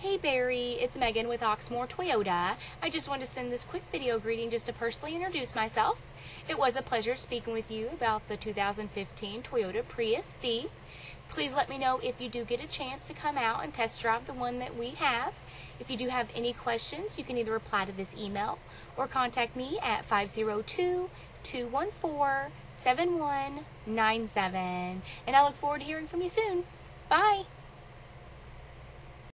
Hey Barry, it's Megan with Oxmoor Toyota. I just wanted to send this quick video greeting just to personally introduce myself. It was a pleasure speaking with you about the 2015 Toyota Prius V. Please let me know if you do get a chance to come out and test drive the one that we have. If you do have any questions, you can either reply to this email or contact me at 502-214-7197. And I look forward to hearing from you soon. Bye!